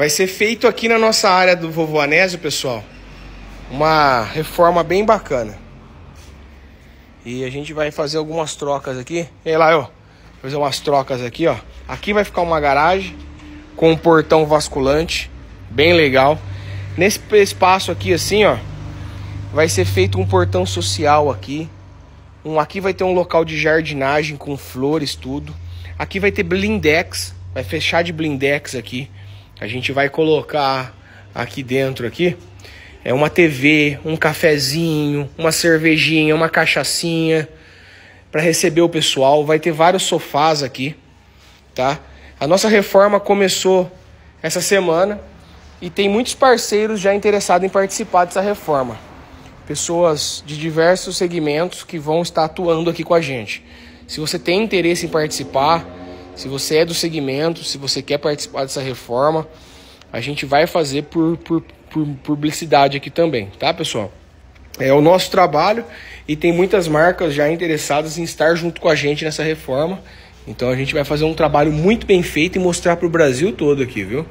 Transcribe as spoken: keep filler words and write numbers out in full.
Vai ser feito aqui na nossa área do vovô Anesio, pessoal, uma reforma bem bacana. E a gente vai fazer algumas trocas aqui. E lá, ó, fazer umas trocas aqui, ó. Aqui vai ficar uma garagem com um portão vasculante, bem legal. Nesse espaço aqui, assim, ó, vai ser feito um portão social aqui. Um, aqui vai ter um local de jardinagem com flores, tudo. Aqui vai ter blindex, vai fechar de blindex aqui. A gente vai colocar aqui dentro, aqui, é uma T V, um cafezinho, uma cervejinha, uma cachaçinha para receber o pessoal. Vai ter vários sofás aqui, tá? A nossa reforma começou essa semana e tem muitos parceiros já interessados em participar dessa reforma. Pessoas de diversos segmentos que vão estar atuando aqui com a gente. Se você tem interesse em participar, se você é do segmento, se você quer participar dessa reforma, a gente vai fazer por, por, por publicidade aqui também, tá, pessoal? É o nosso trabalho e tem muitas marcas já interessadas em estar junto com a gente nessa reforma. Então a gente vai fazer um trabalho muito bem feito e mostrar para o Brasil todo aqui, viu?